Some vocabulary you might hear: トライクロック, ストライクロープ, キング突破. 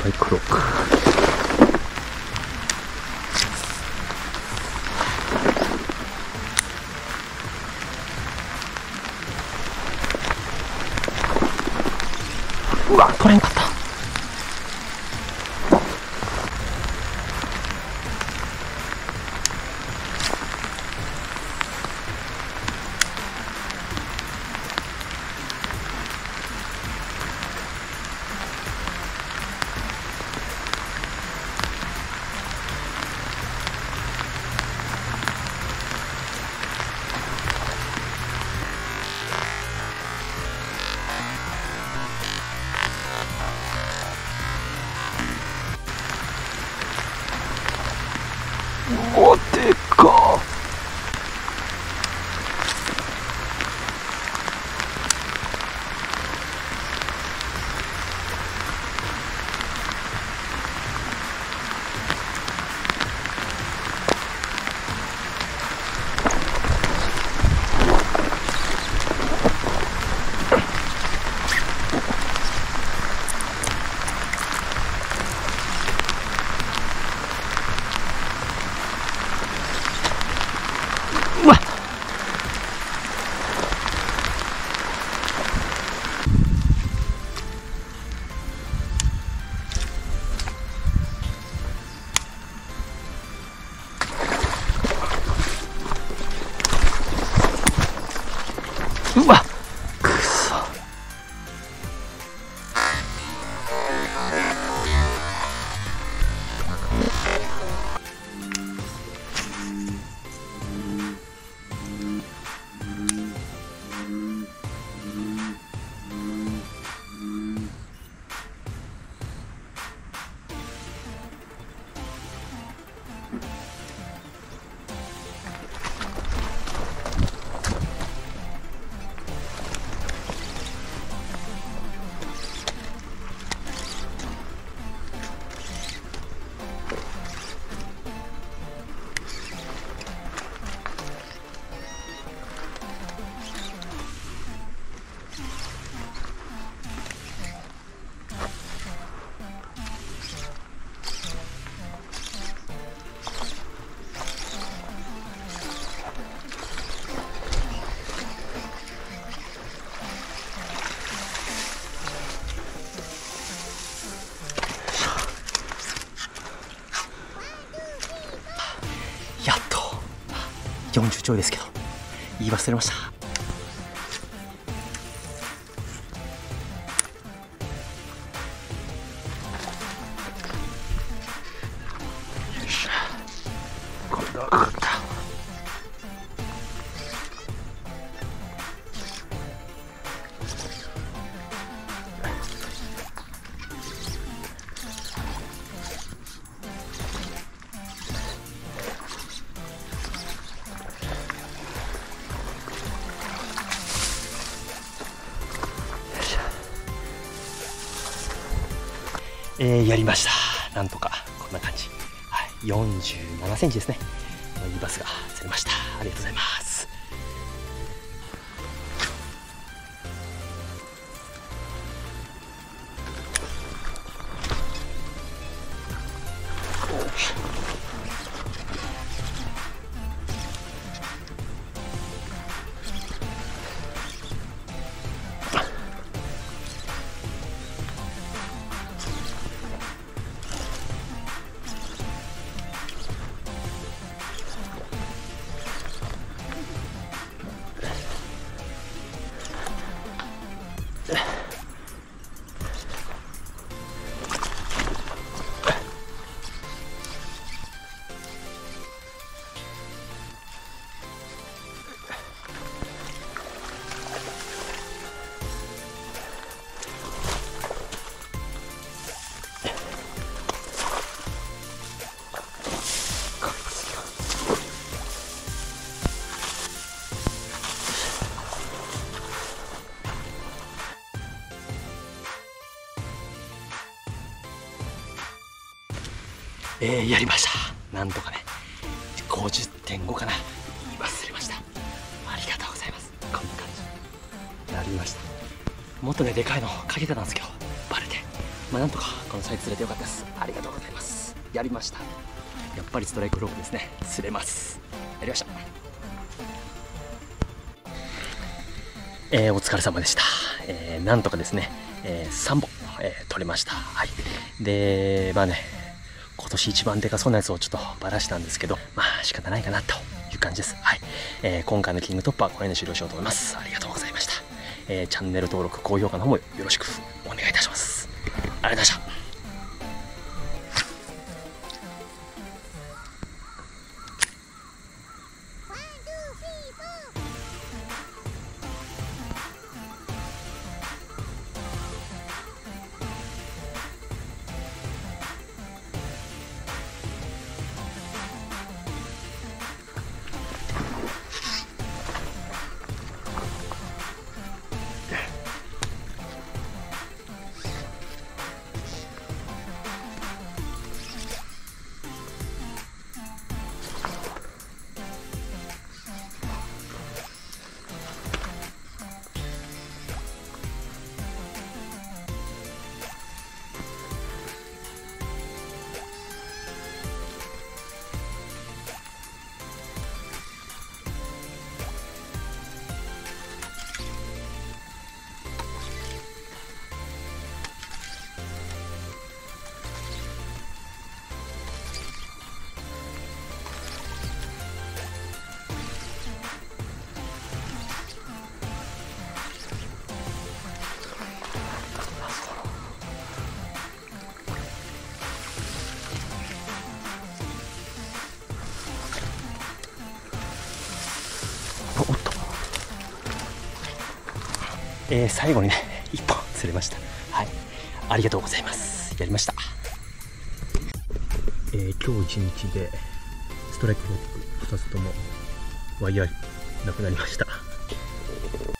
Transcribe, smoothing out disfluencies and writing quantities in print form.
トライクロック。うわ、取れんかった。おでか40ちょいですけど言い忘れました。やりました。なんとかこんな感じ、はい、47センチですね。いいバスが釣れました。ありがとうございます。やりました。なんとかね、50.5 かな。言い忘れました。ありがとうございます。こんな感じ。やりました。もっとね、でかいのかけてたんですけど、バレて。まあなんとかこの試合釣れてよかったです。ありがとうございます。やりました。やっぱりストライクロープですね。釣れます。やりました。お疲れ様でした。なんとかですね、3本、取れました。はい、でまあね、今年一番でかそうなやつをちょっとばらしたんですけど、まあ仕方ないかなという感じです。はい、今回のキング突破はこれで終了しようと思います。ありがとうございました。チャンネル登録、高評価の方もよろしくお願いいたします。ありがとうございました。最後にね、1本釣れました。はい、ありがとうございます。やりました。今日1日でストライクロープ2つともワイヤーなくなりました。